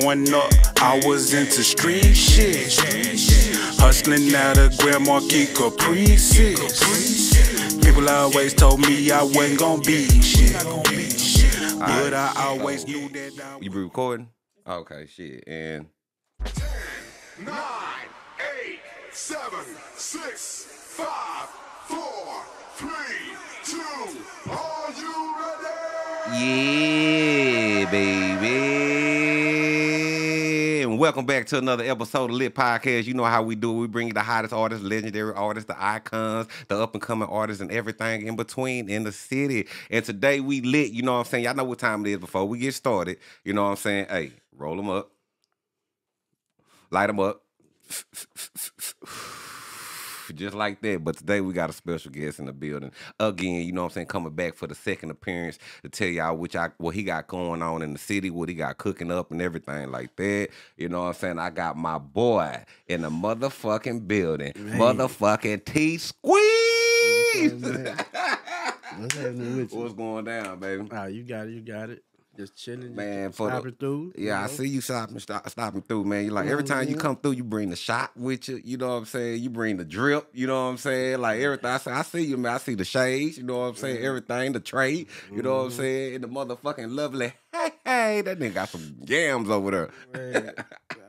growing up, I was into street shit, hustling out of Grand Marquis Caprices. People always told me I wasn't gonna be shit, but I always knew that I was. You be recording? Okay, shit. And 10, 9, 8, 7, 6, 5, 4, 3, 2, are you ready? Yeah, baby. And welcome back to another episode of Lit Podcast. You know how we do it. We bring you the hottest artists, legendary artists, the icons, the up-and-coming artists, and everything in between in the city. And today we lit, you know what I'm saying? Y'all know what time it is before we get started. You know what I'm saying? Hey, roll them up. Light them up. Just like that. But today we got a special guest in the building again, you know what I'm saying, coming back for the second appearance to tell y'all what he got going on in the city, what he got cooking up and everything like that. You know what I'm saying? I got my boy in the motherfucking building. Man. Motherfucking T-Squeeze. What's happening with you? What's going down, baby? Oh, you got it, you got it. Just chilling, man. Stopping through. Yeah, I see you stopping through, man. You like every time you come through, you bring the shot with you. You know what I'm saying? You bring the drip. You know what I'm saying? Like everything. I see you, man. I see the shades. You know what I'm saying? Everything, the tray. You know what I'm saying? And the motherfucking lovely. Hey, that nigga got some yams over there.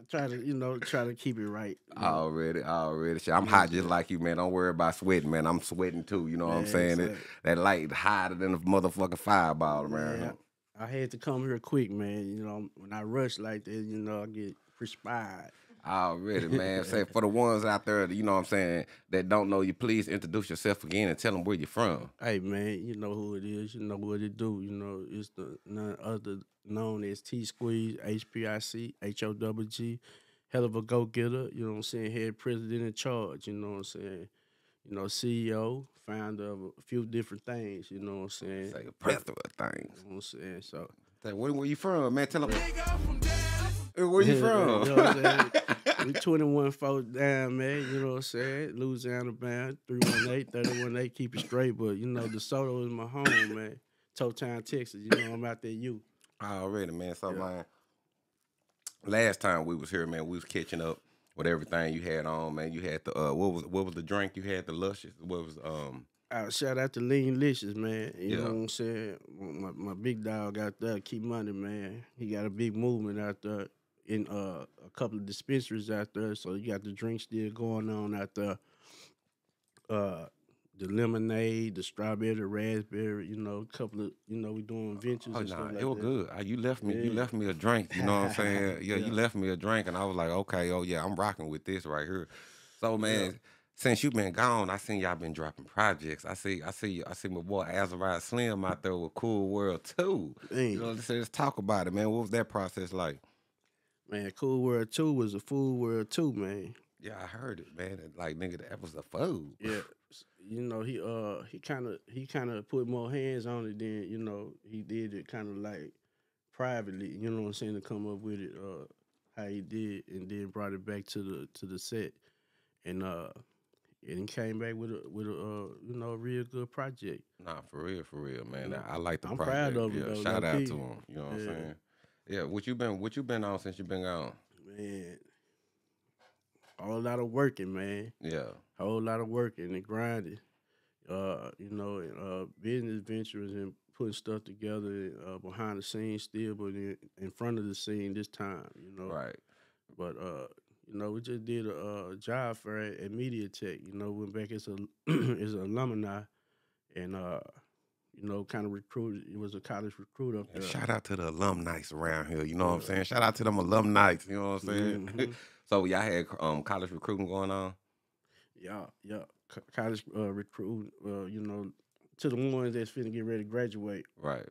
Try to keep it right. Already. I'm hot just like you, man. Don't worry about sweating, man. I'm sweating too. You know what I'm saying? Exactly. That light hotter than a motherfucking fireball around here. I had to come here quick, man. You know, when I rush like that, you know, I get perspired. Already, man. Say for the ones out there, you know what I'm saying, that don't know you, please introduce yourself again and tell them where you're from. Hey, man, you know who it is. You know what it do. You know, it's the none other known as T-Squeeze, H-P-I-C, H-O-W-G. Hell of a go-getter, you know what I'm saying, head president in charge, you know what I'm saying. You know, CEO, founder of a few different things, you know what I'm saying? Like a plethora of things. You know what I'm saying? So, like, where were you from, man? Tell them. Where you from? You know what I'm saying? We 21-4 down, man. You know what I'm saying? Louisiana bound, 318, 318, keep it straight. But, you know, DeSoto is my home, man. Totown, Texas. You know, I'm out there, you. Already, man. So, like, last time we was here, man, we was catching up with everything you had on, man. You had the what was the drink you had? The Luscious. What was shout out to Lean Licious, man. You know what I'm saying? My big dog out there, Key Money, man. He got a big movement out there in a couple of dispensaries out there. So you got the drink still going on out there. The lemonade, the strawberry, the raspberry, you know, a couple of, you know, we doing ventures and stuff like it was that. Good. You left me a drink, you know what I'm saying? You left me a drink, and I was like, okay, oh, yeah, I'm rocking with this right here. So, man, since you've been gone, I seen y'all been dropping projects. I see my boy Azariah Slim out there with Cool World Two. Dang. You know what I'm saying? Let's talk about it, man. What was that process like? Man, Cool World Two was a Food World Two, man. Yeah, I heard it, man. Like, nigga, that was the food. Yeah. You know, he kind of put more hands on it than, you know, he did it kind of like privately, you know what I'm saying, to come up with it how he did, and then brought it back to the set, and came back with a you know, real good project. Nah, for real, man. I like the project. I'm proud of it, though. Shout out to him, you know what I'm saying? Yeah, what you been on since you been gone? Man, a whole lot of working, man. Yeah. A whole lot of working and grinding. You know, business ventures and putting stuff together behind the scenes still, but in front of the scene this time, you know. Right. But, you know, we just did a job fair at Media Tech. You know, went back as an alumni and, you know, kind of recruited. It was a college recruit up there. Shout out to the alumni around here, you know what I'm saying? Shout out to them alumni, you know what I'm saying? Mm-hmm. So y'all had college recruiting going on? Yeah. College recruiting, you know, to the ones that's finna get ready to graduate. Right.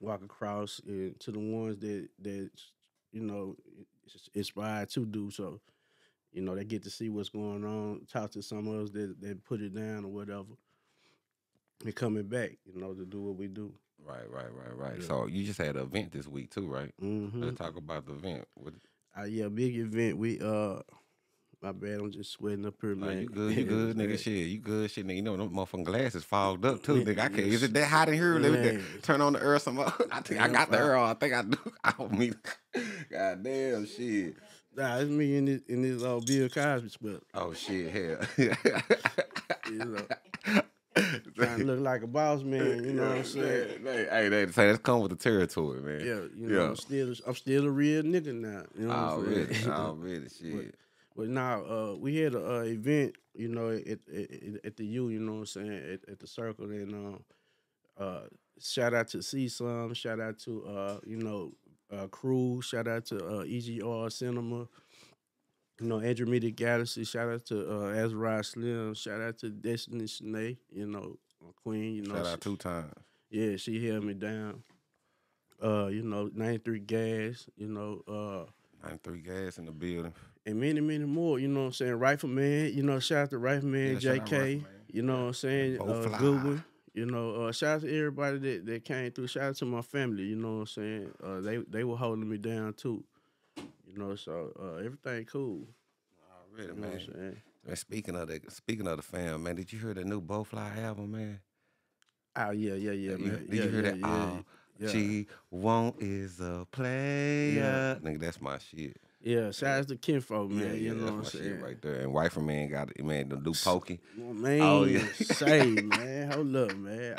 Walk across, and to the ones that you know, inspired to do so. You know, they get to see what's going on, talk to some of us that put it down or whatever. They're coming back, you know, to do what we do. Right. Yeah. So you just had an event this week too, right? Mm-hmm. Let's talk about the event. Yeah, big event. We My bad, I'm just sweating up here, man. Like, you good, nigga, shit. You good, shit, nigga. You know, them motherfucking glasses fogged up, too, nigga. I can't, is it that hot in here? Let me turn on the air some more. I think I got the air on. I think I do. I don't mean, goddamn shit. Nah, it's me in this old Bill Cosby sweater. Oh, shit, hell. You know, trying to look like a boss man, you know what I'm saying? Hey, that's come with the territory, man. Yeah, you know, yeah. I'm still a real nigga now. You know what I'm saying? Already, shit. But now we had an event, you know, at the U, you know what I'm saying, at the Circle, and shout out to CSUN, shout out to you know, Cruz, shout out to EGR Cinema, you know, Andrew Media Galaxy, shout out to Azariah Slim, shout out to Destiny Shanae, you know, Queen, you know, shout out 2 times. Yeah, she held me down. You know, 93 Gas, you know, 93 Gas in the building. And many, many more, you know what I'm saying? Rifleman, you know, shout out to Rifleman, yeah, JK, Rifleman. You know what I'm saying? Goodwin, you know, shout out to everybody that came through. Shout out to my family, you know what I'm saying? They were holding me down too, you know, so everything cool. Already, you know, man. What I'm man. Speaking of the fam, man, did you hear the new Bowfly album, man? Oh, yeah, man. Did you hear that? Yeah. She won't is a player. Yeah. Nigga, that's my shit. Yeah, shout out to Kinfolk, man. Yeah, you know what I'm saying? Shit right there. And wife and man got it, man, the new pokey. Man, oh, yeah. Say, man, hold up, man.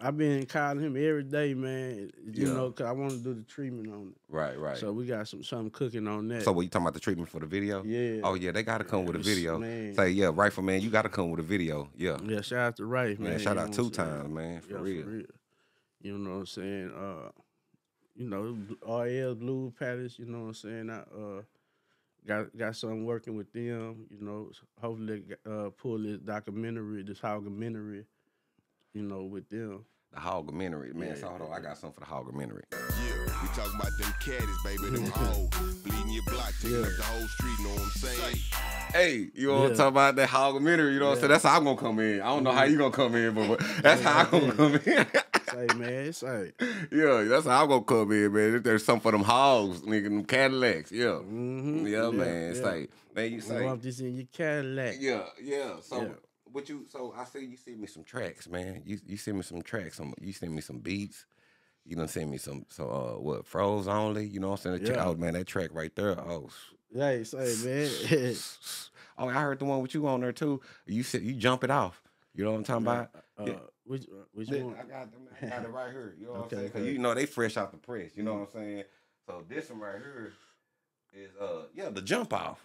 I've been calling him every day, man, you know, because I want to do the treatment on it. Right. So we got something cooking on that. So what, you talking about the treatment for the video? Yeah. Oh, yeah, they got to come with a video. Say, so, yeah, Rifleman, you got to come with a video. Yeah. Yeah, shout out to Rife, man. Shout out 2 times, man, for real. You know what I'm saying? You know, R.L. Blue Palace, you know what I'm saying? I got something working with them, you know. Hopefully pull this documentary, this hoggumentary, you know, with them. The hoggumentary, man. Yeah. So hold on, I got something for the hoggumentary. Yeah, we talking about them caddies, baby, them hoes. Bleeding your block, taking up the whole street, you know what I'm saying? Hey, you want to talk about that hoggumentary, you know what I'm saying? That's how I'm going to come in. I don't know how you going to come in, but that's how I'm going to come in. Say, man, say. Yeah, that's how I'm gonna come in, man. If there's something for them hogs, nigga, them Cadillacs, yeah. Mm-hmm. Yeah, man. Yeah. Say, man, you say. You want this in your Cadillac. Yeah. So, what you? So I see you send me some tracks, man. You send me some tracks. You send me some beats. You done send me some. So what? Froze Only. You know what I'm saying? Yeah. Oh man, that track right there. Oh. Hey, say, man. Oh, I heard the one with you on there too. You said you jump it off. You know what I'm talking about? Yeah. Which one? I got it right here. You know what I'm saying? Cause you know they fresh out the press. You know what I'm saying? So this one right here is the jump off.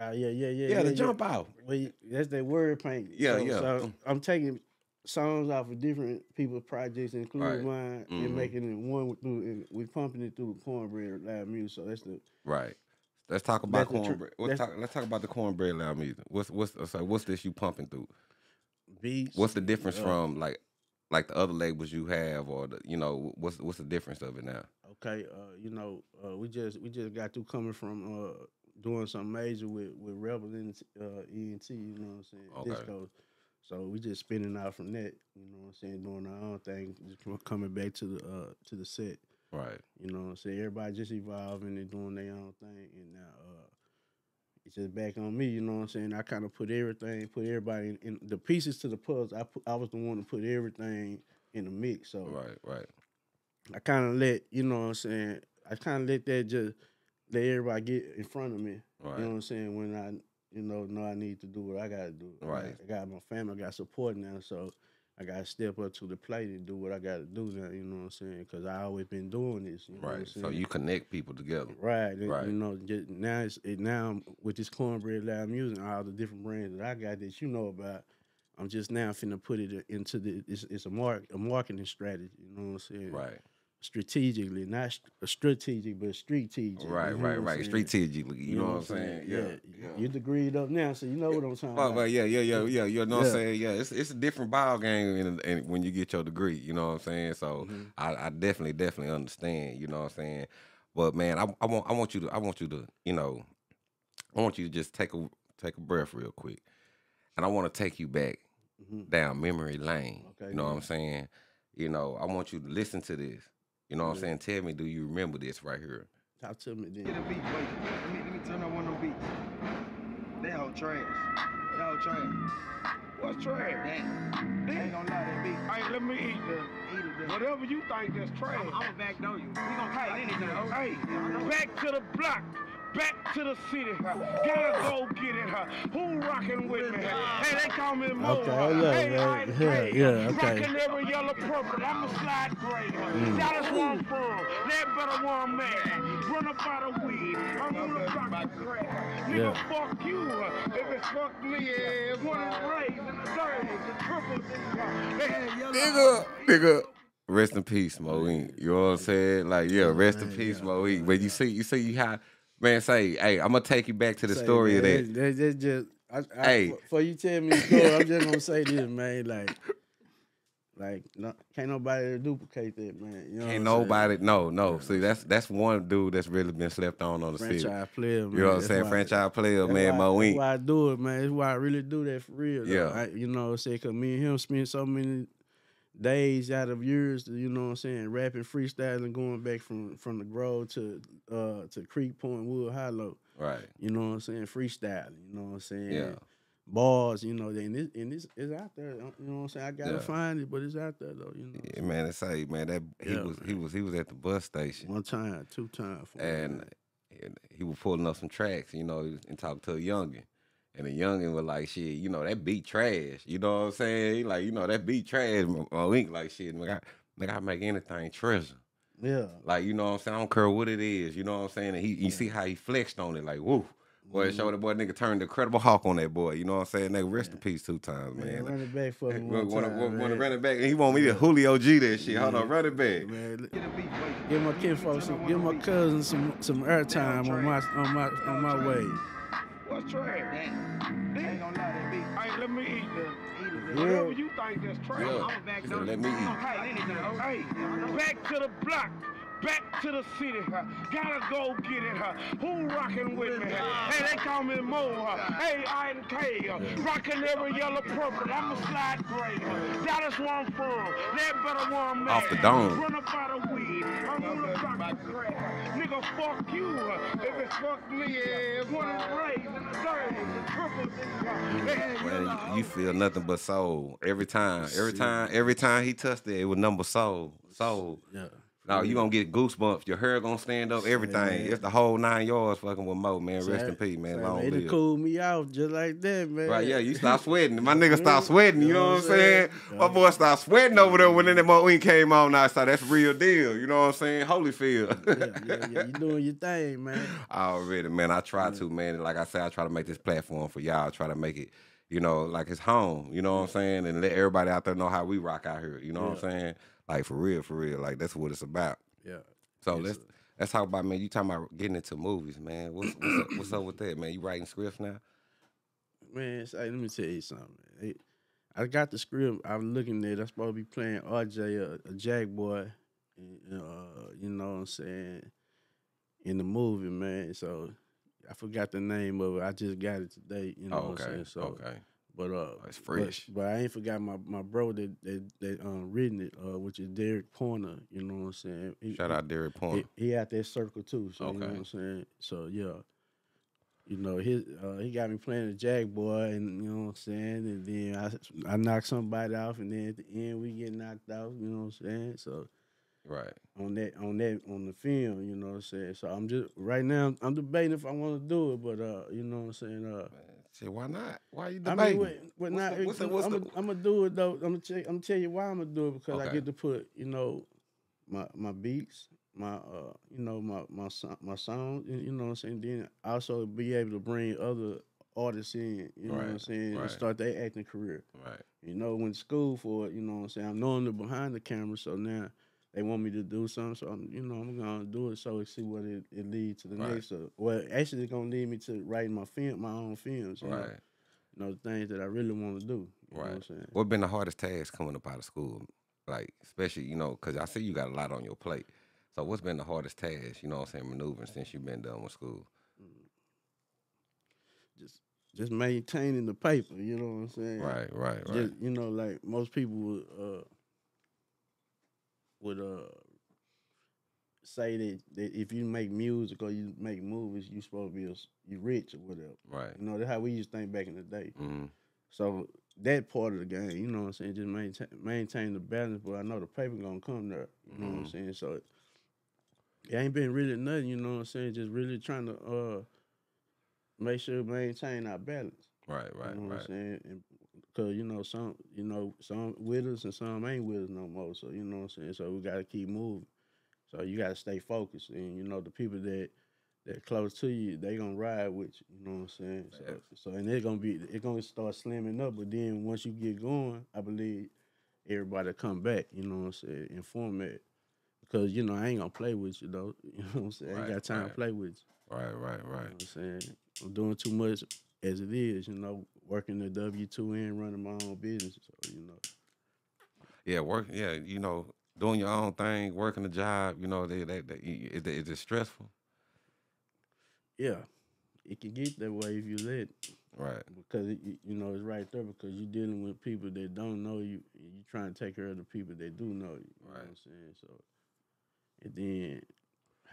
Yeah, the jump off. Well, that's that word paint. Yeah. So I'm taking songs off of different people's projects, including mine, and making it one through. And we're pumping it through Cornbread Loud Music. So that's the right. Let's talk about Cornbread. Let's talk about the Cornbread Loud Music. What's this you pumping through? Beats. What's the difference from like the other labels you have, or the, you know, what's the difference of it now? Okay, you know, we just got through coming from doing something major with Rebel ENT, you know what I'm saying? Okay. Disco. So we just spinning out from that, you know what I'm saying, doing our own thing, just coming back to the set. Right. You know what I'm saying? Everybody just evolving and doing their own thing, and now it's just back on me, you know what I'm saying? I kind of put everybody in the pieces to the puzzle. I was the one to put everything in the mix. So right. I kind of let, you know what I'm saying, I kind of let that just let everybody get in front of me. Right. You know what I'm saying? When I, you know I need to do what I got to do. Right. I got my family, I got support now, so I got to step up to the plate and do what I got to do now, you know what I'm saying? Because I always been doing this. You know right, so you connect people together. Right. You know, just now, now with this Cornbread Loud Music, all the different brands that I got that you know about, I'm just now finna put it into the, it's a marketing strategy, you know what I'm saying? Right. Strategically, not strategic, but strategic. Right. Strategically, you know what I'm saying? Yeah. You degreed up now, so you know what I'm talking about. Yeah. You know what I'm saying? Yeah, it's a different ball game in when you get your degree, you know what I'm saying? So I definitely understand, you know what I'm saying? But man, I want you to, you know, I want you to just take a breath real quick. And I want to take you back down memory lane. Okay, you know what I'm saying? You know, I want you to listen to this. You know what I'm saying? Tell me, do you remember this right here? Talk to me then. Get a beat, wait. Let me turn on one of them beats. That whole trash. That whole trash. What's trash? That. Ain't gonna lie, that beat. Hey, let me eat that. Whatever you think that's trash. I'm back though you. We gonna cut anything. Hey, back to the block. Back to the city, gotta go get it, Who rockin' with me? Hey, they call me Mo. Rockin' every yellow purple, I'm a slide gray. Dallas one firm, that better one man. Run up out of weed, I'm gonna rock the crack. Nigga, fuck you, if it's fuck me, it's one of the rays and the thirds, the triples and the nigga. Rest in peace, Mo Ink. You know what I'm saying? Like, yeah, rest in peace, Mo Ink. But you see how... Man, say, hey, I'm gonna take you back to the story of that. That's just, hey, before you tell me the story, I'm just gonna say this, man. Like, no, can't nobody duplicate that, man. You know can't nobody, saying? No. See, that's one dude that's really been slept on the city. Franchise player, man. You know what I'm saying? Franchise player, man. Mo Ink. That's why I do it, man. That's why I really do that for real. Yeah. You know what I'm saying? Cause me and him spent so many days out of years, you know what I'm saying, rapping, freestyling, going back from the Grove to Creek Point, Wood Hollow. Right. You know what I'm saying? Freestyling, you know what I'm saying? Yeah. Bars, you know, and it's out there. You know what I'm saying? I gotta find it, but it's out there though, you know. Yeah, man, it's like, man, that he was at the bus station. One time, two times. And he was pulling up some tracks, you know, and talking to a youngin'. And the youngin was like, shit, you know, that beat trash. You know what I'm saying? He like, you know, that beat trash. Mo Ink like, shit, I make anything treasure. Yeah. Like, you know what I'm saying? I don't care what it is. You know what I'm saying? And you see how he flexed on it. Like, woo. Boy, show the boy nigga turned the Incredible Hawk on that boy. You know what I'm saying? Nigga, rest in peace two times, man. Running back for me one time, running back. He want me to Julio G that shit. Hold on, running back. Man, give my kinfolk some, give my cousin some airtime on my way. What's trash? Ain't gonna lie, that beat. Hey, let me eat that. Whatever you think that's trash, I'm back though. Let me eat. Hey, back to the block. Back to the city, gotta go get it, Who rockin' with me? Hey, they call me Mo, H-I-N-K, rockin' every yellow purple, I'm a slide gray, Dallas one firm, that better one man. Off the dome. Run up out of weed, I'm gonna rock the crack. Nigga, fuck you, if it's fuck me, it's one of the rays and the thirds, the triples and the you feel nothing but soul. Every time he touched it, it was number soul. Yeah. No, you gonna get goosebumps. Your hair gonna stand up. Everything. Yeah, it's the whole 9 yards. Fucking with Mo, man. Rest in peace, man. Long live. It cooled me out just like that, man. Right? Yeah, you stop sweating. My nigga stop sweating. You know what I'm saying? My boy stop sweating over there when that Mo Ink came on. I said that's real deal. You know what I'm saying? Holyfield. You doing your thing, man. Already, man. I try to, man. Like I said, I try to make this platform for y'all. I try to make it, you know, like it's home. You know what I'm saying? And let everybody out there know how we rock out here. You know what I'm saying? Like, for real. Like, that's what it's about. Yeah. So, let's talk about, man, you talking about getting into movies, man. What's up with that, man? You writing scripts now? Man, let me tell you something. I got the script. I'm looking at it. I'm supposed to be playing RJ, a Jack boy, you know what I'm saying, in the movie, man. So, I forgot the name of it. I just got it today, you know what I'm saying? So, but it's fresh. But I ain't forgot my bro that written it, which is Derek Pointer. You know what I'm saying? Shout out Derek Pointer. He out that circle too. So you know what I'm saying. So yeah, you know he got me playing the Jack boy, and you know what I'm saying. And then I knocked somebody off, and then at the end we get knocked out. You know what I'm saying. So right on the film. You know what I'm saying. So I'm just right now I'm debating if I want to do it, but you know what I'm saying. Shit, why not? Why are you debating? I mean, I'm gonna do it though. I'm gonna tell you why I'm gonna do it because I get to put, you know, my beats, my you know, my songs, you know what I'm saying. Then also be able to bring other artists in, you know what I'm saying, and start their acting career. Right. You know, went to school for it, you know what I'm saying. I know I'm behind the camera, so now they want me to do something, so I'm gonna do it. So see what it leads to the next. Well, actually, it's gonna lead me to writing my own films. You know the things that I really want to do. You know what I'm saying? What been the hardest task coming up out of school? Like especially, you know, because I see you got a lot on your plate. So what's been the hardest task? You know what I'm saying? Maneuvering since you've been done with school. Just maintaining the paper. You know what I'm saying? Right. Just, you know, like most people would say that if you make music or you make movies, you supposed to be you rich or whatever. Right. You know, that's how we used to think back in the day. Mm-hmm. So that part of the game, you know what I'm saying, just maintain the balance. But I know the paper gonna come there. You know what I'm saying? So it ain't been really nothing, you know what I'm saying? Just really trying to make sure maintain our balance. Right. You know what I'm saying? And, cause some with us and some ain't with us no more. So you know what I'm saying. So we gotta keep moving. So you gotta stay focused, and you know the people that close to you, they gonna ride with you. You know what I'm saying. So and it's gonna start slimming up. But then once you get going, I believe everybody come back. You know what I'm saying. In format, because you know I ain't gonna play with you though. You know what I'm saying. I ain't got time to play with you. Right. You know what I'm saying, I'm doing too much as it is. You know. Working the W-2 and running my own business, so, you know. Yeah, you know, doing your own thing, working a job, you know, is it stressful? Yeah, it can get that way if you let it. Right. Because, you know, it's right there because you're dealing with people that don't know you, and you're trying to take care of the people that do know you. Right. You know what I'm saying? So,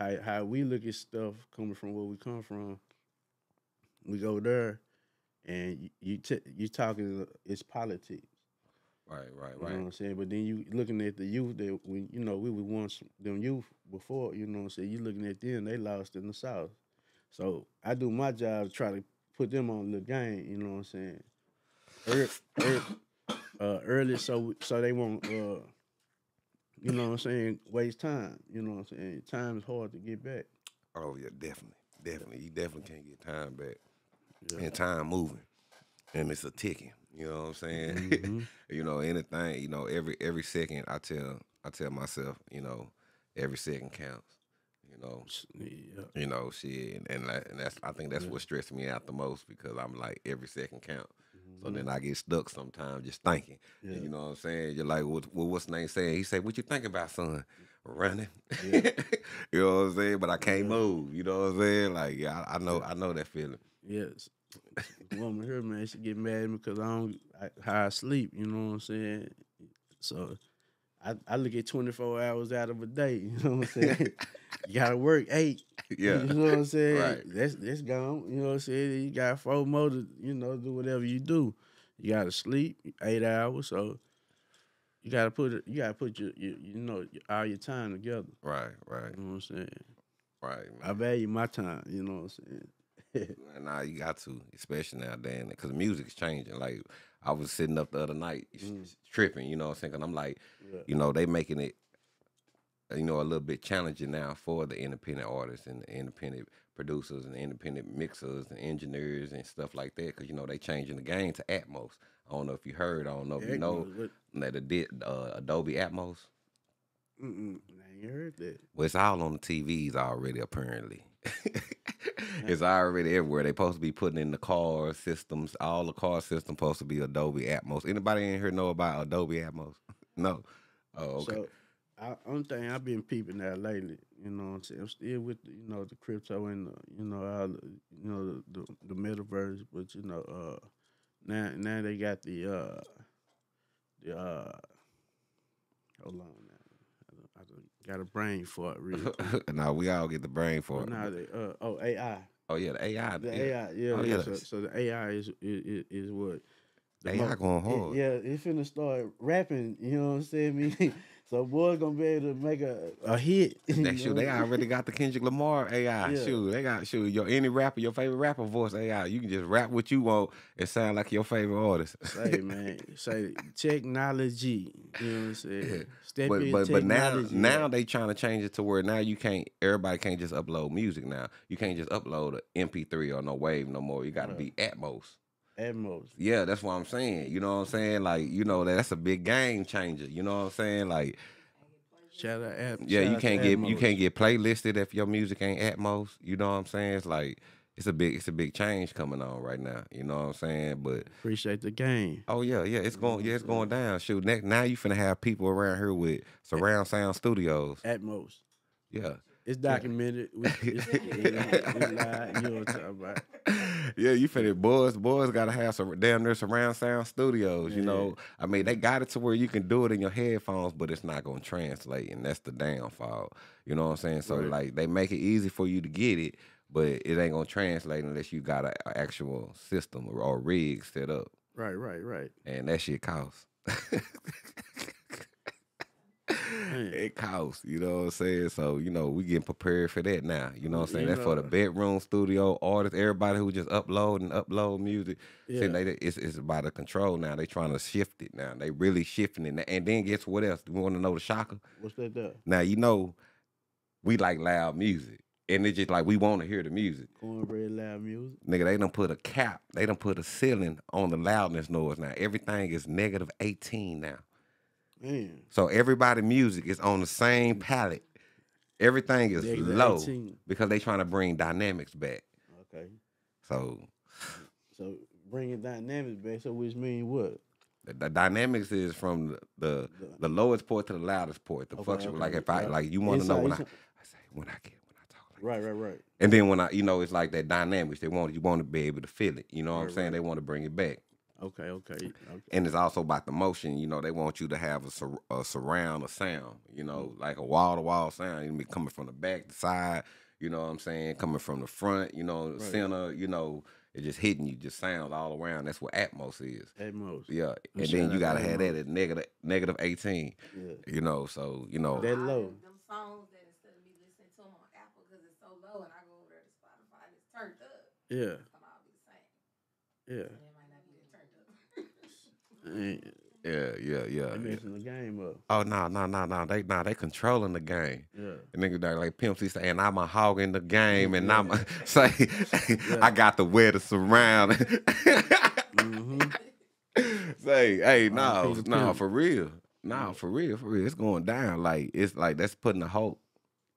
and then how we look at stuff coming from where we come from, we go there, and you talking, it's politics. Right. You know what I'm saying? But then you looking at the youth that, we were once them youth before, you know what I'm saying? You looking at them, they lost in the South. So I do my job to try to put them on the game, you know what I'm saying? Early so they won't, you know what I'm saying, waste time, you know what I'm saying? Time is hard to get back. Oh, yeah, definitely. You definitely can't get time back. Yeah. And time moving, and it's a ticking. You know what I'm saying? Mm-hmm. You know, anything. You know, every second I tell myself, you know, every second counts. You know, You know, shit, and that's I think that's what stressed me out the most because I'm like every second counts. Mm-hmm. So then I get stuck sometimes just thinking. Yeah. You know what I'm saying? You're like, well, what's the name saying? He said, "What you think about, son?" Running. Yeah. You know what I'm saying? But I can't move. You know what I'm saying? Like, yeah, I know that feeling. Yes, the woman here, man, she get mad at me because how I sleep, you know what I'm saying? So I look at 24 hours out of a day, you know what I'm saying? You got to work 8, you know what I'm saying? Right. That's gone, you know what I'm saying? You got 4 more to, you know, do whatever you do. You got to sleep 8 hours, so you got to put your you know, all your time together. Right. You know what I'm saying? Right, man. I value my time, you know what I'm saying? Nah, you got to, especially now, Dan, because music's changing. Like, I was sitting up the other night tripping, you know what I'm saying? Cause I'm like, you know, they making it, you know, a little bit challenging now for the independent artists and the independent producers and the independent mixers and engineers and stuff like that because, you know, they changing the game to Atmos. I don't know if you heard, I don't know if you know, that it did Dolby Atmos. I ain't heard that. Well, it's all on the TVs already, apparently. It's already everywhere. They supposed to be putting in the car systems. All the car systems supposed to be Adobe Atmos. Anybody in here know about Adobe Atmos? No. Oh, okay. So, only thing I've been peeping at lately, you know what I'm saying? I'm still with, you know, the crypto and, you know, all, you know, the metaverse. But, you know, now they got the hold on now. Got a brain for it, really. No, we all get the brain for it. AI. Oh yeah, the AI. The AI. So the AI is what the AI going hard. It's finna start rapping. You know what I'm saying? So boys gonna be able to make a hit. They already got the Kendrick Lamar AI. Yeah. They got any rapper, your favorite rapper voice AI. You can just rap what you want and sound like your favorite artist. Say man, say technology. You know what I'm saying? Yeah. But now they trying to change it to where now you can't. Everybody can't just upload music now. You can't just upload an MP3 or no wave no more. You got to be Atmos. Atmos. Yeah, that's what I'm saying. You know what I'm saying? Like, you know, that's a big game changer. You know what I'm saying? Like, you can't get playlisted if your music ain't Atmos. You know what I'm saying? It's like it's a big change coming on right now. You know what I'm saying? But appreciate the game. Oh yeah. It's going down. Shoot, now you finna have people around here with surround sound studios. Atmos. Yeah. It's documented. It's live. You know what I'm talking about. Yeah, you finna boys gotta have some damn near surround sound studios, you know. I mean, they got it to where you can do it in your headphones, but it's not gonna translate, and that's the downfall. You know what I'm saying? So like, they make it easy for you to get it, but it ain't gonna translate unless you got an actual system or rig set up. Right. And that shit costs. It costs, you know what I'm saying? So, you know, we getting prepared for that now. You know what I'm saying? That's for the bedroom, studio, artists, everybody who just upload music. Yeah. See, it's about the control now. They trying to shift it now. They really shifting it now. And then guess what else? You want to know the shocker? What's that do? Now, you know, we like loud music. And it's just like we want to hear the music. Cornbread Loud Music. Nigga, they done put a cap. They done put a ceiling on the loudness noise now. Everything is negative 18 now. Man. So everybody's music is on the same palette. Everything is low 18. Because they trying to bring dynamics back. Okay. So bringing dynamics back, so which means what? The dynamics is from the lowest port to the loudest port. The function, like if I like you want to know when I say when I talk. Like right. And then when I, you know, it's like that dynamics. They want you want to be able to feel it. You know what I'm saying? They want to bring it back. Okay. And it's also about the motion. You know, they want you to have a surround of sound, you know, like a wall-to-wall sound. It'll be coming from the back, the side, you know what I'm saying, coming from the front, you know, the center, you know, it's just hitting you, just sound all around. That's what Atmos is. Atmos. Yeah, and then you got to have that at negative 18, you know, so, you know. That low. Them songs that instead of me listening to them on Apple because it's so low and I go over there to Spotify and it's turned up. Yeah. Come out the same. Yeah. Yeah. They messing the game up. Oh no. They controlling the game. Yeah. And nigga like Pimp C saying, I'm a hog in the game and I'm a say I got the weather surround. Say, hey, no, for real. For real. It's going down. Like it's like that's putting the hope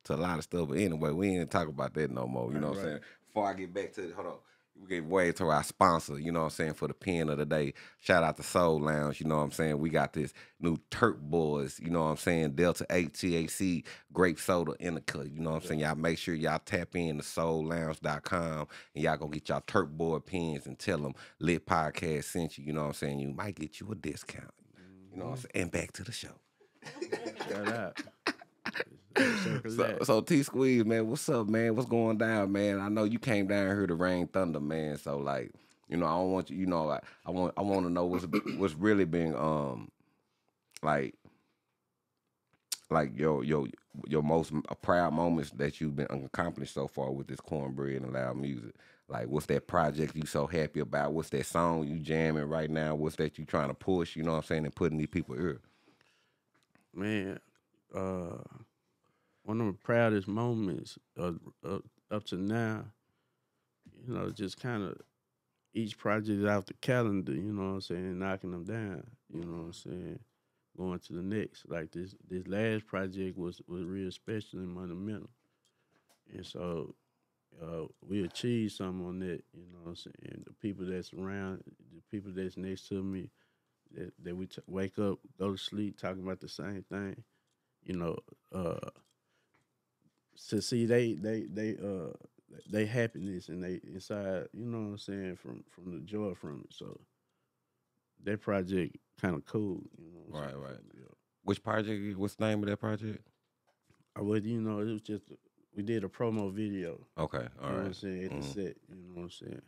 to a lot of stuff. But anyway, we ain't talk about that no more. You know what I'm saying? Before I get back to it, hold on. We gave way to our sponsor, you know what I'm saying, for the pen of the day. Shout out to Soul Lounge, you know what I'm saying. We got this new Turk Boys, you know what I'm saying, Delta 8 THC, grape soda indica, you know what I'm saying. Y'all make sure y'all tap in to soullounge.com and y'all go get y'all Turk Boy pens and tell them Lit Podcast sent you, you know what I'm saying. You might get you a discount, you know what I'm saying. And back to the show. Shout out. So T-Squeeze, man, what's up, man? What's going down, man? I know you came down here to rain thunder, man. So like, you know, I don't want you. You know, like, I want to know what's really been like your most proud moments that you've been accomplished so far with this Cornbread and Loud Music. Like, what's that project you so happy about? What's that song you jamming right now? What's that you trying to push? You know what I'm saying? And putting these people here, man. One of the proudest moments up to now, you know, just kind of each project out the calendar, you know what I'm saying, knocking them down, you know what I'm saying, going to the next. Like this last project was real special and monumental. And so we achieved something on that, you know what I'm saying. The people that's around, the people that's next to me, that we wake up, go to sleep, talking about the same thing, you know, to see they happiness and they inside, you know what I'm saying, from the joy from it. So that project kind of cool, you know what I'm saying? Right. Yeah. Which project? What's the name of that project? I would, you know, it was just we did a promo video. Okay, all right. You know what I'm saying, at the set, you know what I'm saying,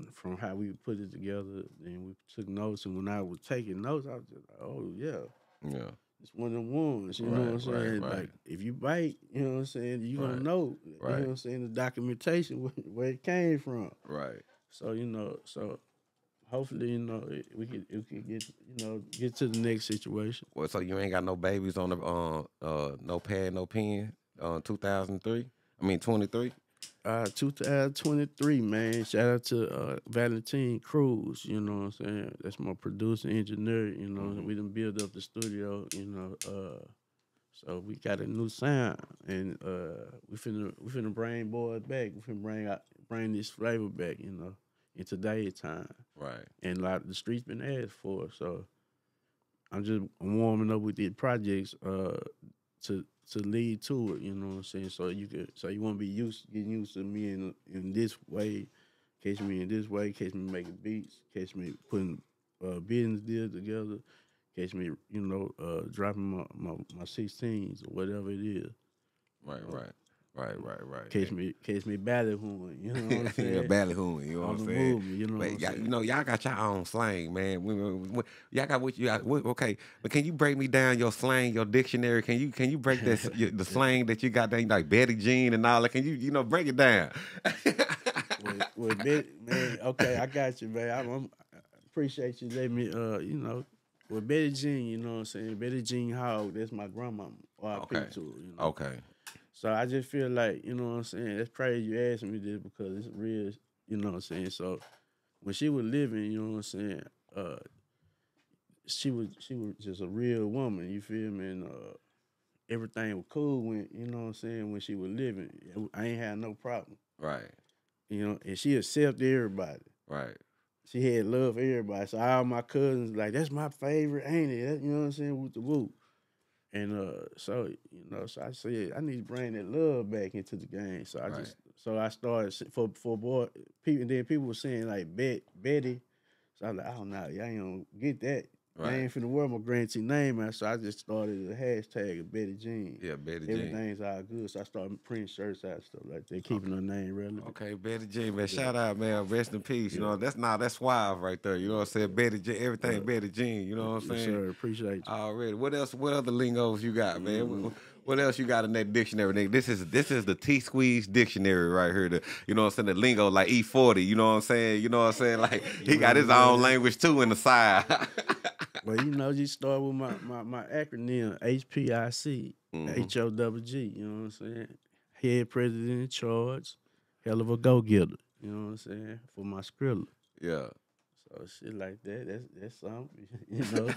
and from how we put it together, then we took notes, and when I was taking notes, I was just like, oh yeah. It's one of the ones, you know what I'm saying? Right. Like, if you bite, you know what I'm saying, you're going to know, you know what I'm saying, the documentation, where it came from. Right. So, you know, so hopefully, you know, we can get, you know, get to the next situation. Well, so you ain't got no babies on the, no pad, no pen, 2003? I mean, 23? 2023, man. Shout out to Valentin Cruz, you know what I'm saying? That's my producer, engineer, you know. We done build up the studio, you know. So we got a new sound, and we finna bring boys back. We finna bring this flavor back, you know, in today's time. Right. And a lot of the streets been asked for, so I'm warming up with these projects to to lead to it, you know what I'm saying? So you could, so you want to be used, getting used to me in this way, catch me in this way, catch me making beats, catch me putting business deals together, catch me, you know, dropping my 16s or whatever it is. Right. Catch me ballyhooing, you know what I'm saying? Yeah, ballyhooing, you know what I'm saying? Movement, you know what I'm saying? You know, y'all got your own slang, man. Y'all got what you got. Okay, but can you break me down your slang, your dictionary? Can you break that the slang that you got down, like Betty Jean and all that? Can you know, break it down? well, Betty, man, okay, I got you, man. I appreciate you letting me, you know, with Betty Jean, you know what I'm saying? Betty Jean Hogg, that's my grandma. Okay. To, you know? Okay. So I just feel like, you know what I'm saying, that's crazy you asking me this because it's real, you know what I'm saying? So when she was living, you know what I'm saying, she was just a real woman, you feel me? And everything was cool when, you know what I'm saying, when she was living. I ain't had no problem. Right. You know, and she accepted everybody. Right. She had love for everybody. So all my cousins like, that's my favorite, ain't it? That, you know what I'm saying, with the whoop. And so, you know, so I said, I need to bring that love back into the game. So I I started for boy people, and then people were saying like Betty. So I was like, oh no, y'all ain't gonna get that. Right. I ain't finna wear my grantee name out. So I just started a hashtag of Betty Jean. Yeah, Betty Jean. Everything's all good. So I started printing shirts out and stuff like that, keeping her name relevant. Okay, Betty Jean, man. Shout out, man. Rest in peace. Yeah. You know, that's wild right there. You know what I'm saying? Betty Jean, everything Betty Jean. You know what I'm saying? Sure, appreciate you. Already. What else? What other lingos you got, man? What else you got in that dictionary, nigga? This is the T-Squeeze dictionary right here. You know what I'm saying? The lingo like E40, you know what I'm saying? You know what I'm saying? Like he got his own language too in the side. Well, you know, just start with my acronym, H-P-I-C, H-O-W-G, you know what I'm saying? Head president in charge, hell of a go-getter, you know what I'm saying? For my Skrilla. Yeah. So shit like that, that's something, you know?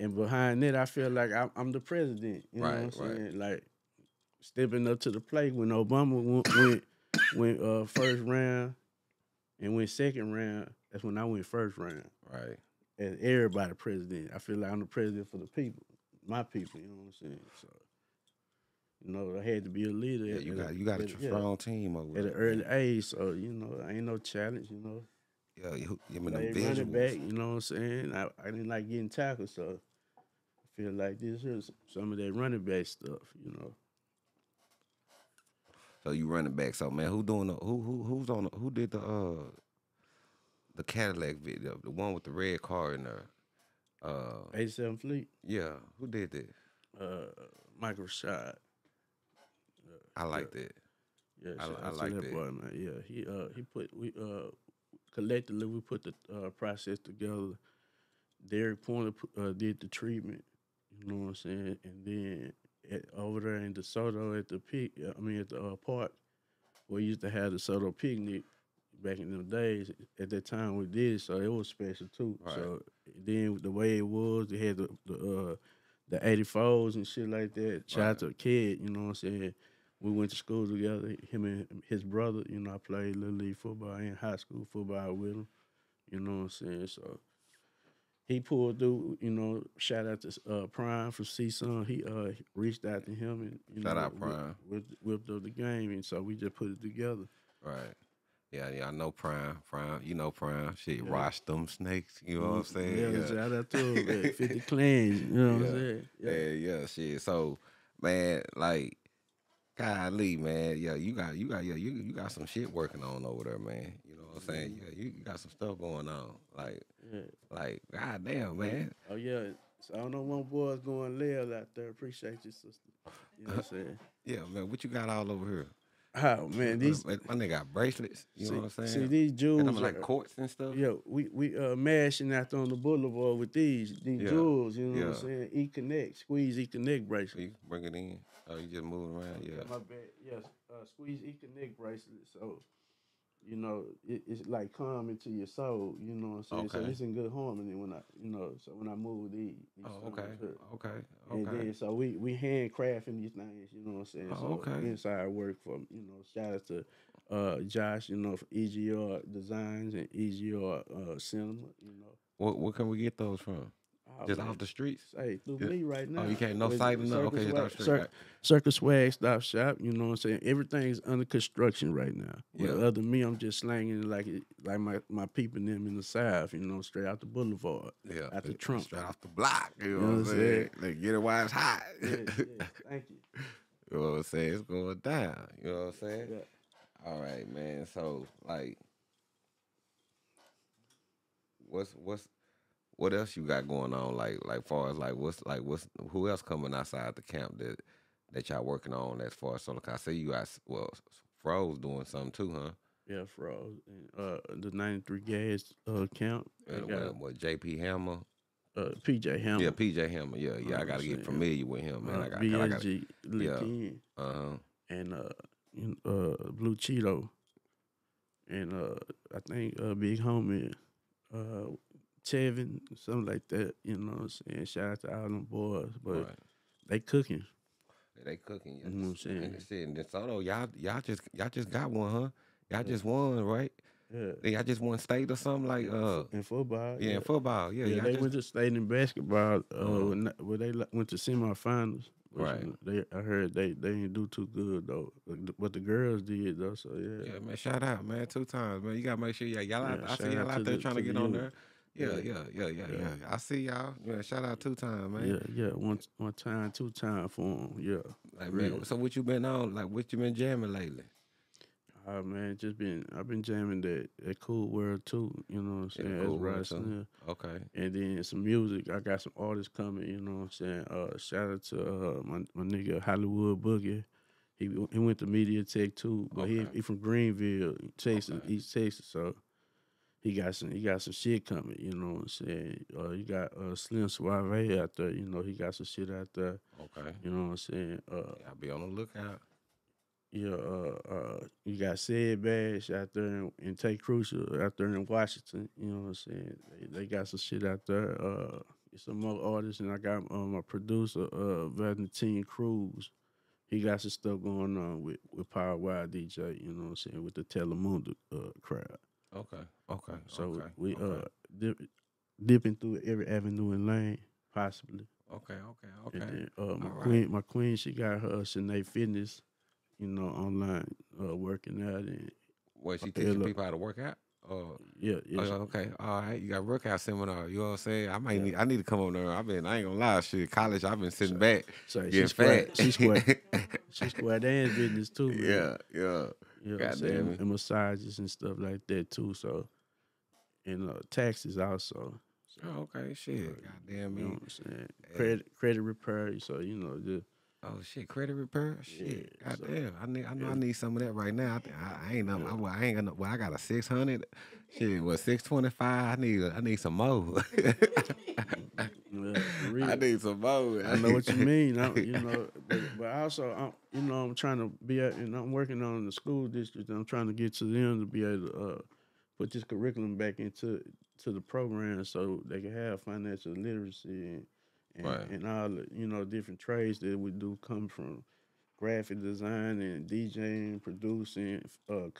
And behind that, I feel like I'm the president. You know what I'm saying? Like stepping up to the plate when Obama went first round and went second round. That's when I went first round. Right. As everybody president, I feel like I'm the president for the people, my people. You know what I'm saying? So, you know, I had to be a leader. Yeah, you got a strong team over there. At an early age, so you know, ain't no challenge. You know. Yeah, you mean like running back, you know what I'm saying? I didn't like getting tackled, so I feel like this is some of that running back stuff, you know. So you running back, so man, who did the Cadillac video, the one with the red car in there? 87 Fleet. Yeah, who did that? Michael Rashad. I like that. Yeah, I like that boy, man. Yeah, he put collectively, we put the process together. Derek Pointer did the treatment, you know what I'm saying? And then over there in DeSoto at the park, we used to have the DeSoto picnic back in them days. At that time, we did, so it was special too. Right. So then the way it was, they had the 84s and shit like that. Shout out to a kid, you know what I'm saying? We went to school together, him and his brother. You know, I played Little League football and high school football with him. You know what I'm saying? So he pulled through, you know, shout out to Prime from CSUN. He reached out to him and, you know, shout out Prime. Whipped up the game, and so we just put it together. Right. Yeah, I know Prime, you know Prime. Shit, Rosh them snakes, you know what I'm saying? Yeah, shout out to him, man. 50 Clans, you know what I'm saying? Yeah, shit. So, man, like, golly, man, yeah, you got some shit working on over there, man. You know what I'm saying? Yeah, you got some stuff going on, like, goddamn, man. Oh yeah, so I don't know one boy's going live out there. Appreciate you, sister. You know what I'm saying? Yeah, man, what you got all over here? Oh man, these my nigga got bracelets. You know what I'm saying? See these jewels, and like quartz and stuff. Yeah, we mashing out on the boulevard with these jewels. You know what I'm saying? E-Connect, Squeeze E-Connect bracelet. You bring it in. Oh, you just moving around. Yeah. My bad. Yes, Squeeze E-Connect bracelet. So, you know, it's like calming to your soul. You know what I'm saying? Okay. So it's in good harmony when I, you know, so when I move these okay. And then so we handcrafting these things, you know what I'm saying? So inside work from, you know, shout out to Josh, you know, for EGR Designs and EGR Cinema, you know. What can we get those from? Just off the streets. Hey, through me right now. Oh, you can't no sight enough. Okay, just off the street. Circus Swag Stop Shop. You know what I'm saying? Everything's under construction right now. Yeah. Other than me, I'm just slanging it like my peeping them in the south. You know, straight out the boulevard. Yeah. Out the trunk. Straight off the block. You know what I'm saying? They get it while it's hot. Yeah, yeah. Thank you. You know what I'm saying? It's going down. You know what I'm saying? Yeah. All right, man. So like, what else you got going on? Like far as what's who else coming outside the camp that y'all working on as far as so like I say you guys Froze doing something too, huh? Yeah, Froze. The 93 Gas camp. What JP Hammer? PJ Hammer. Yeah, PJ Hammer. Yeah, yeah. I gotta get familiar with him, man. BSG Lickin. Yeah. And Blue Cheeto. And I think Big Homie. Chevin, something like that, you know what I'm saying? Shout out to all them boys, but they cooking. They cooking, yeah. You know what I'm saying? And then Soto, y'all just got one, huh? Y'all just won, right? Yeah. Y'all just won state or something like in football. Yeah, in football. Yeah, yeah, they went to state in basketball. Where they went to semifinals. Right. I heard they didn't do too good though. What the girls did though, so yeah. Yeah, man, shout out, man, 2 times, man. You gotta make sure y'all I see y'all out there trying to get on there. Yeah. I see y'all. Yeah, shout out 2 times, man. Yeah. One time, 2 time for him. Yeah. Like, man, so what you been on? Like, what you been jamming lately? Man, I've been jamming that Cool World Two. You know what I'm saying? Cool World. Okay. And then some music. I got some artists coming. You know what I'm saying? Shout out to my nigga Hollywood Boogie. He went to Media Tech too, but he from Greenville, Texas, East Texas. So. He got some shit coming, you know what I'm saying? You got Slim Suave out there, you know, he got some shit out there. Okay. You know what I'm saying? I'll be on the lookout. Yeah, you got Said Bash out there and Take Crucial out there in Washington, you know what I'm saying? They got some shit out there. Some more artists, and I got my producer, Valentin Cruz. He got some stuff going on with Power Wild DJ, you know what I'm saying, with the Telemundo crowd. Okay. So we dipping through every avenue and lane possibly. Okay. And then, my queen, she got her Shanae Fitness, you know, online working out and. What she teaching people how to work out? Yeah. Okay, all right. You got workout seminar. You know what I'm saying? I need to come on there. I ain't gonna lie. Shit, college. I've been sitting back. Getting fat. She's square dance business too. Man. Yeah. You know what I'm saying? And massages and stuff like that too. So, and taxes also. So, okay, shit. Goddamn, you know what I'm saying? Yeah. Credit repair. So you know the. Oh shit, credit repair. Shit, yeah, goddamn. So, I need some of that right now. I got a 600. Shit, 625. I need some more. I need some more. I know what you mean. But also, I'm trying to be at, and I'm working on the school district. And I'm trying to get to them to be able to put this curriculum back into the program so they can have financial literacy and all the, you know, different trades that we do come from graphic design and DJing, producing,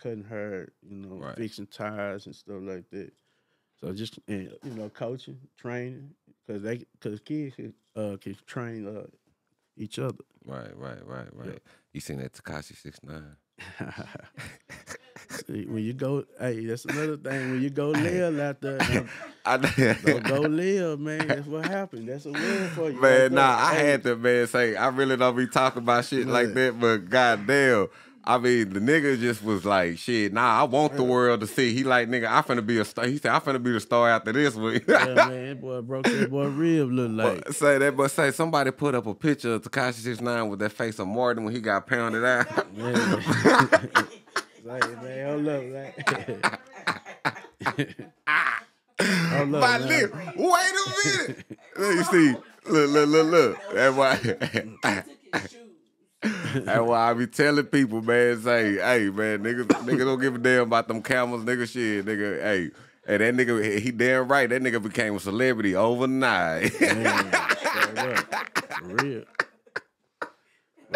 cutting hair, you know, fixing tires and stuff like that. So just, and, you know, coaching, training, because kids can train each other. Right. Yeah. You seen that Tekashi 6ix9ine? See, when you go, hey, that's another thing. When you go live out there, don't go live, man. That's what happened. That's a win for you. Man, I had to say I really don't be talking about shit like that, but goddamn. I mean, the nigga just was like, shit, nah, I want the world to see. He like, nigga, I finna be a star. He said, I finna be the star after this one. Yeah, man, that boy broke that boy rib look like. But say somebody put up a picture of Tekashi 6ix9ine with that face of Martin when he got pounded out. Yeah, man, my lip, wait a minute. Let me see. Look. That's why. That's why I be telling people, man, say, hey, man, niggas don't give a damn about them cameras, nigga, shit, nigga, hey. And that nigga, he damn right, that nigga became a celebrity overnight. Man, for real.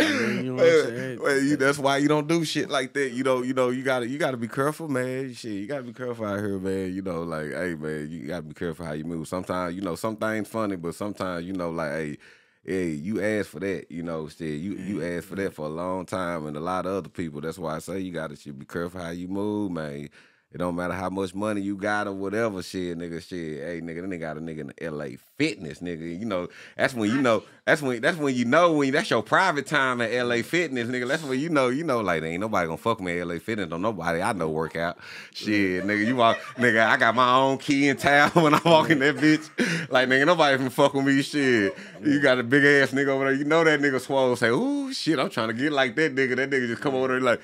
You know, that's why you don't do shit like that. You know, you gotta be careful, man. Shit, you gotta be careful out here, man. You know, like, hey, man, you gotta be careful how you move. Sometimes, you know, some things funny, but sometimes, you know, like, hey, you asked for that. You know, shit, you asked for that for a long time, and a lot of other people. That's why I say you gotta be careful how you move, man. It don't matter how much money you got or whatever, shit, nigga, shit. Hey, nigga, then they got a nigga in the LA Fitness, nigga. You know, that's when you know. That's when you know that's your private time at LA Fitness, nigga. That's when you know, like, ain't nobody gonna fuck me at LA Fitness. Don't nobody I know work out. Shit, nigga, you walk, nigga. I got my own key in town when I walk in that bitch. Like, nigga, nobody can fuck with me. Shit, you got a big ass nigga over there. You know that nigga swole say, ooh, shit, I'm trying to get like that nigga. That nigga just come over there like,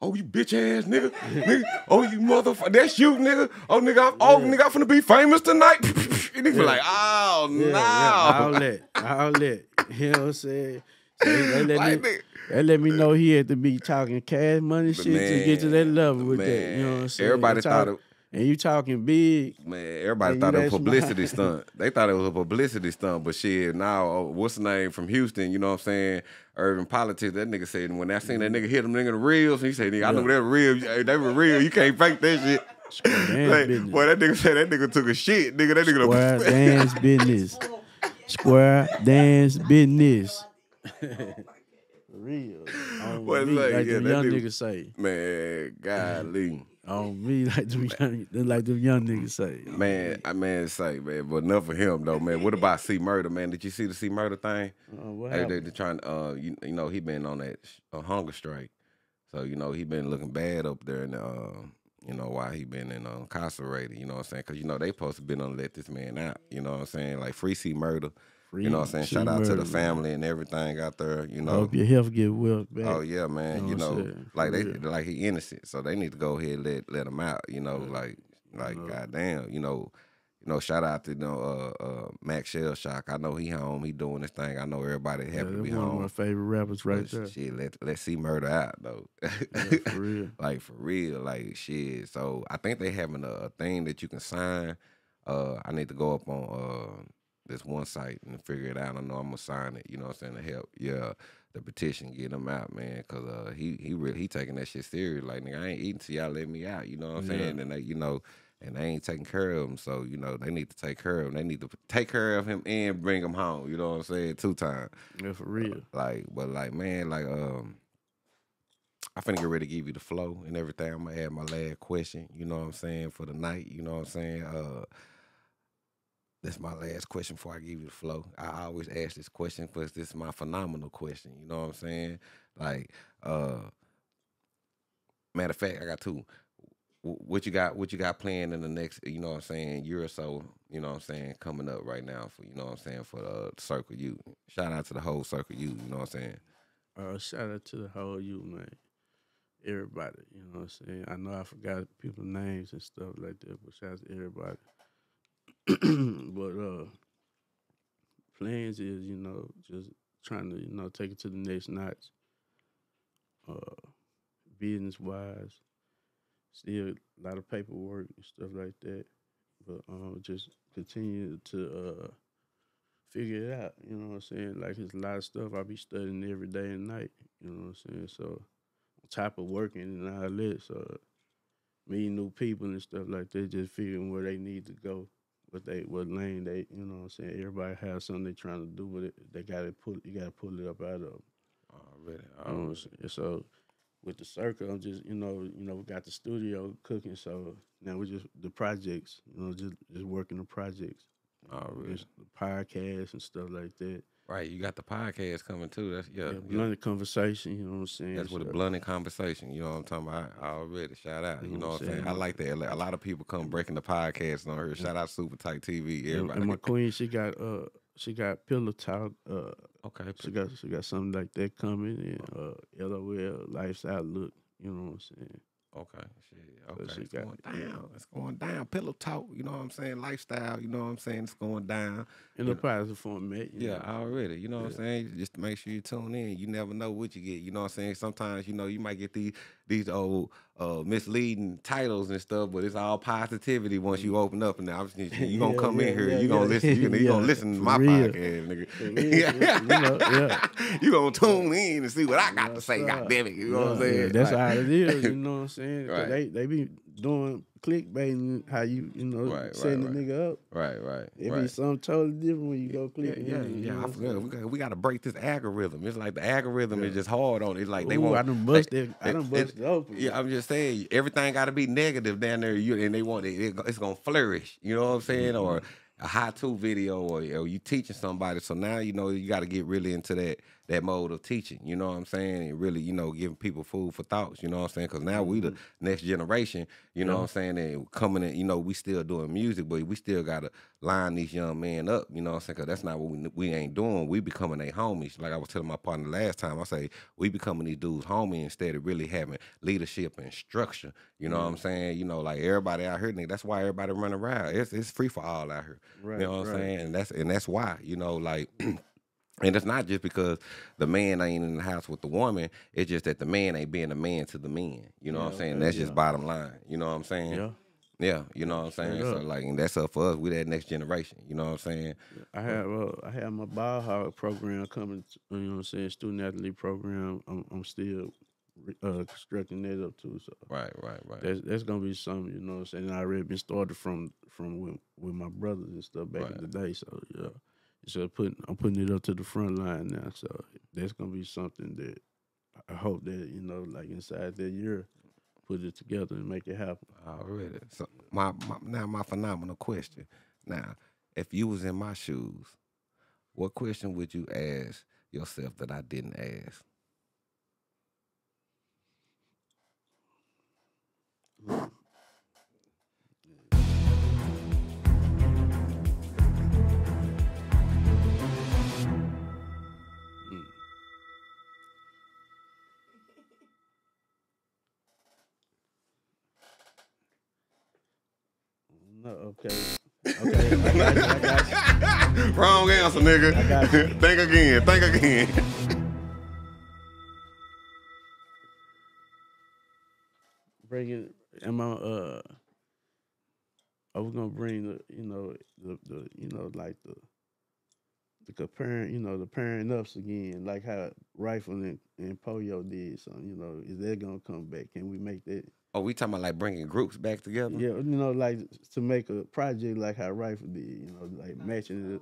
oh, you bitch ass nigga. Nigga. Oh, you motherfucker. That's you, nigga. Oh, nigga. Oh, nigga, I'm finna be famous tonight. And they be like, oh, no. I'll let. You know what I'm saying? So they let me know he had to be talking cash money shit to get to that level with that. You know what I'm saying? Everybody thought it. And you talking big. Man, everybody thought it was a publicity stunt. They thought it was a publicity stunt, but shit, now, what's the name from Houston, you know what I'm saying? Urban politics, that nigga said, when I seen that nigga hit them nigga the reels, and he said, nigga, I know that real. They were real. You can't fake that shit. Like, boy, that nigga said that nigga took a shit. Nigga, that nigga square dance business. Square dance business. Real. Boy, me, like the young nigga say. Man, golly. On me, like them young niggas say. Man, man, but enough for him though, man. What about C Murder, man? Did you see the C Murder thing? They're trying to, you know, he been on that hunger strike, so you know he been looking bad up there, and you know why he been incarcerated. You know what I'm saying? Because you know they supposed to been gonna let this man out. You know what I'm saying? Like free C Murder. You know what I'm saying? Shout out to the family and everything out there, you know. I hope your health get well back. Oh yeah, man. You know, like they like he innocent. So they need to go ahead and let him out, you know, like goddamn, you know, shout out to Max Shell Shock. I know he home, he doing this thing. I know everybody happy to be home. One of my favorite rappers right there. Shit, let's see Murder out though. Yeah, for real. Like for real, like shit. So I think they having a thing that you can sign. I need to go up on this one site and figure it out. I know I'm gonna sign it, you know what I'm saying, to help, yeah, the petition, get him out, man, because he really taking that shit serious. Like, nigga, I ain't eating till y'all let me out, you know what I'm saying? And they, you know, and they ain't taking care of him, so, you know, they need to take care of him. They need to take care of him and bring him home, you know what I'm saying, 2 times. Yeah, for real. I finna get ready to give you the flow and everything. I'm gonna add my last question, you know what I'm saying, for the night, you know what I'm saying? That's my last question before I give you the flow. I always ask this question because this is my phenomenal question. You know what I'm saying? Like, matter of fact, I got 2. What you got planned in the next, you know what I'm saying, year or so, you know what I'm saying, coming up right now for, you know what I'm saying, for the Circle U. Shout out to the whole Circle U, you know what I'm saying? Shout out to the whole U, man. Everybody, you know what I'm saying? I know I forgot people's names and stuff like that, but shout out to everybody. But plans is, you know, just trying to, you know, take it to the next notch. Business wise, still a lot of paperwork and stuff like that. But just continue to figure it out, you know what I'm saying? Like, it's a lot of stuff I be studying every day and night, you know what I'm saying? So on top of working and all that, so meeting new people and stuff like that, just figuring where they need to go. What lane they, you know what I'm saying? Everybody has something they trying to do with it. They got to pull it up out of them. Already. So with the Circle, I'm just, you know, we got the studio cooking, so now we just, the projects, you know, just working the projects. Already. Podcasts and stuff like that. Right, you got the podcast coming too. That's Blunted Conversation, you know what I'm saying? That's what a Blunted Conversation, you know what I'm talking about? I already, shout out, you know what I'm saying? I like that. A lot of people come breaking the podcast on her. Shout out Super Tight TV, everybody. And my queen, she got Pillow Talk. Okay. She got something like that coming, and LOL Life's Outlook, you know what I'm saying? Okay. Shit. Okay. So it's going down. It's going down. Pillow talk. You know what I'm saying? Lifestyle. You know what I'm saying? It's going down. Enterprise format. Yeah, already. You know what I'm saying? Just make sure you tune in. You never know what you get. You know what I'm saying? Sometimes, you know, you might get these old misleading titles and stuff, but it's all positivity once you open up. And I'm just, you gonna come in here. You gonna listen. You gonna listen to my podcast, nigga. You gonna tune in and see what I got to say. Goddamn it. You know what I'm saying? That's how it is. You know what I'm saying? Right. They be doing clickbaiting, how you know, right, setting the nigga up. Right. It be something totally different when you go click. We got to break this algorithm. It's like the algorithm is just hard on it. It's like they want. I done bust it open. Yeah, I'm just saying, everything got to be negative down there. And they want it. It's gonna flourish. You know what I'm saying? Or a how-to video, or you teaching somebody. So now you know you got to get really into that mode of teaching, you know what I'm saying? And really, you know, giving people food for thoughts, you know what I'm saying? Because now we the next generation, you know what I'm saying? And coming in, you know, we still doing music, but we still got to line these young men up, you know what I'm saying? Because that's not what we ain't doing. We becoming their homies. Like I was telling my partner last time, I say, we becoming these dudes homie instead of really having leadership and structure, you know what I'm saying? You know, like everybody out here, nigga, that's why everybody running around. It's free for all out here, you know what I'm saying? And that's why, you know, like... And it's not just because the man ain't in the house with the woman. It's just that the man ain't being a man to the men. You know what I'm saying? That's just bottom line. You know what I'm saying? Yeah, you know what I'm saying? So, like, and that's up for us. We that next generation. You know what I'm saying? I have my biohawk program coming, you know what I'm saying, student-athlete program. I'm still constructing that up, too. So right. That's going to be something, you know what I'm saying? And I already been started from with my brothers and stuff back in the day, so, yeah. So I'm putting it up to the front line now. So that's gonna be something that I hope that, you know, like inside that year, put it together and make it happen. Already. So my phenomenal question. Now, if you was in my shoes, what question would you ask yourself that I didn't ask? Okay. I got you. Wrong answer, nigga. I got you. Think again. I was gonna bring the comparing, you know, the pairing ups again, like how Rifleman and Polio did. So, you know, is that gonna come back? Can we make that? Oh, we talking about like bringing groups back together? Yeah, you know, like to make a project like how Rifle did, you know, like matching it.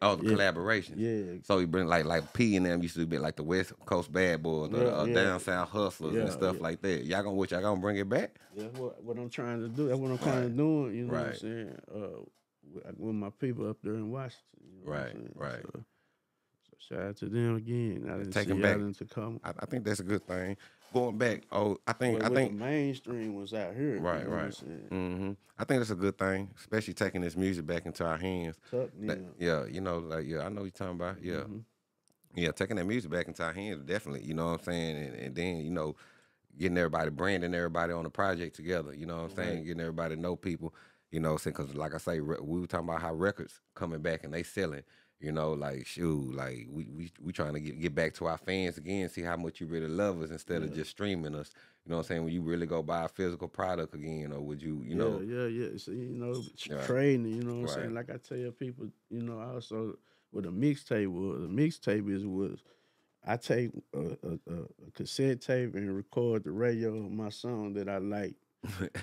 Oh, the collaboration. Yeah. So we bring like P and them used to be like the West Coast Bad Boys, or Down South Hustlers and stuff like that. Y'all gonna bring it back? Yeah, that's what I'm trying to do. That's what I'm kind of doing, you know what I'm saying? With my people up there in Washington. You know right. So shout out to them again. I didn't take them back into Tacoma. I think that's a good thing. Going back, I think the mainstream was out here. Right. I think that's a good thing, especially taking this music back into our hands. I know what you're talking about. Yeah, taking that music back into our hands, definitely. You know what I'm saying? And then, you know, getting everybody, branding everybody on the project together. You know what I'm saying? Getting everybody to know people. You know, because like I say, we were talking about how records coming back and they selling. You know, like, shoot, like, we trying to get back to our fans again, see how much you really love us instead of just streaming us. You know what I'm saying? When you really go buy a physical product again, or would you, you know? Yeah. So, you know, trading, you know what I'm saying? Like I tell people, you know, also with a mixtape, I take a cassette tape and record the radio of my song that I like.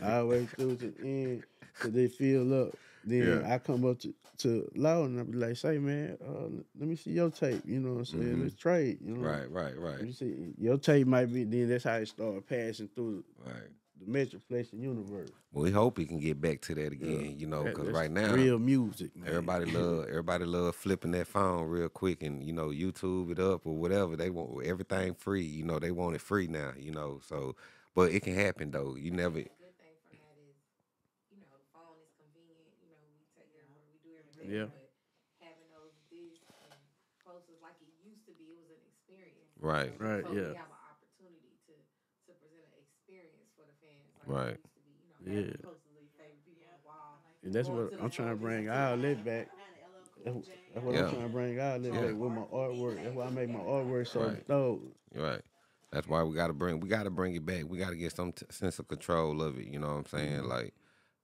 All the way through to the end, so they fill up. Then I come up to Loud and I be like, say, man, let me see your tape. You know what I'm saying? Let's trade. You know? Right. You see, your tape might be, then that's how it started passing through the Metroplex and universe. Well, we hope we can get back to that again, you know, because right now, real music, man. Everybody love flipping that phone real quick and, you know, YouTube it up or whatever. They want everything free. You know, they want it free now, you know, so, but it can happen, though. You never... Yeah. But having those discs and posters like it used to be, it was an experience. Right. So we have an opportunity to to present an experience for the fans. Like right. Used to be, you know, yeah. And that's what I'm trying to bring our lit back. That's what I'm trying to bring out with my artwork. That's why I make my artwork so dope. Right. That's why we gotta bring it back. We gotta get some sense of control of it. You know what I'm saying? Mm-hmm. Like,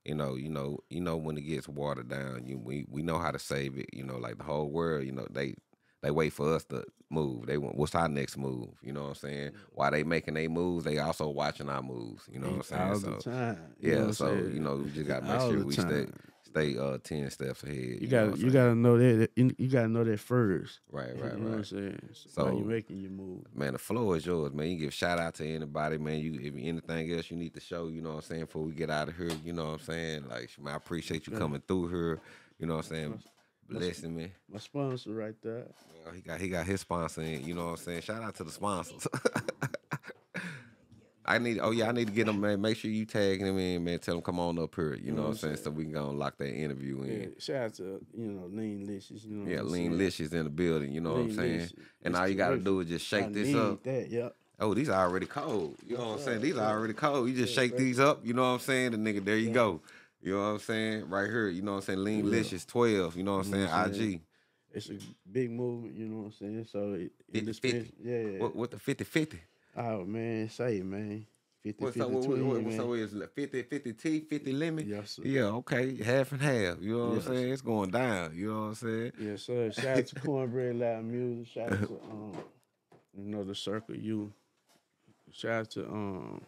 you know when it gets watered down, we know how to save it. You know, like the whole world. You know, they wait for us to move. They want what's our next move. You know what I'm saying? Mm-hmm. While they making their moves, they also watching our moves. You know what I'm saying? All the time. Yeah. We just gotta make sure we stay 10 steps ahead. You gotta know that first. Right. You know what I'm saying? So how you making your move. Man, the floor is yours, man. You give shout out to anybody, man. If anything else you need to show, you know what I'm saying, before we get out of here, you know what I'm saying? Like, man, I appreciate you coming through here. You know what I'm saying? Blessing me. My sponsor right there. You know, he got his sponsor in, you know what I'm saying? Shout out to the sponsors. I need to get him, man. Make sure you tag him in, man. Tell him come on up here. You know what I'm saying? So we can go and lock that interview in. Yeah, shout out to, Lean Licious. You know what I'm saying? Lean Licious in the building. You know what I'm saying? And all you got to do is just shake this up. That, yep. Oh, these are already cold. You know what I'm saying? These are already cold. You just shake these up. You know what I'm saying? The nigga, there you go. You know what I'm saying? Right here. You know what I'm saying? Lean Licious 12. You know what I'm saying? IG. It's a big movement. You know what I'm saying? So it 50. Yeah. What the 50-50? Oh, man, say it, man. 50, 20, man. So it's 50 tea, 50 lemon? Yes, sir. Yeah, okay, half and half. You know what I'm saying? It's going down. You know what I'm saying? Yes, sir. Shout out to Cornbread Loud Music. Shout out to, the Circle U. Shout out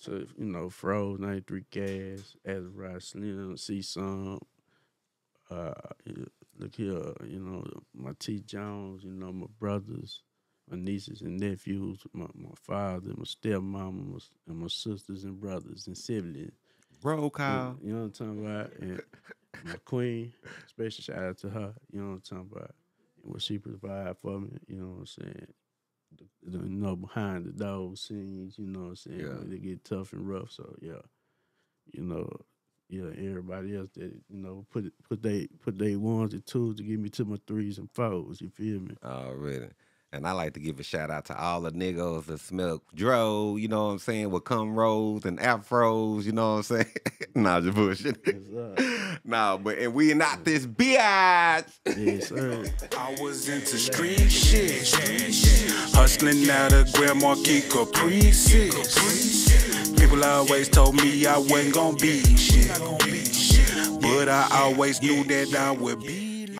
to, Froze, 93 Gas, Azra Slim, CSUN, look here, my T. Jones, my brothers. My nieces and nephews, my father, my stepmama, and my sisters and brothers and siblings. Bro, Kyle. You know what I'm talking about? And my queen, special shout out to her. You know what I'm talking about? And what she provided for me, you know what I'm saying? Behind the dog scenes, you know what I'm saying? Yeah. They get tough and rough, so yeah. Everybody else that, put they ones and twos to get me to my threes and fours, you feel me? Already. And I like to give a shout out to all the niggas that smell dro, you know what I'm saying, with cum rolls and afros, you know what I'm saying? Nah, just bullshit. Nah, and we not this bitch. Yes, sir. I was into street shit, hustling out of Grand Marquis Caprices. People always told me I wasn't gonna be shit, but I always knew that I would be.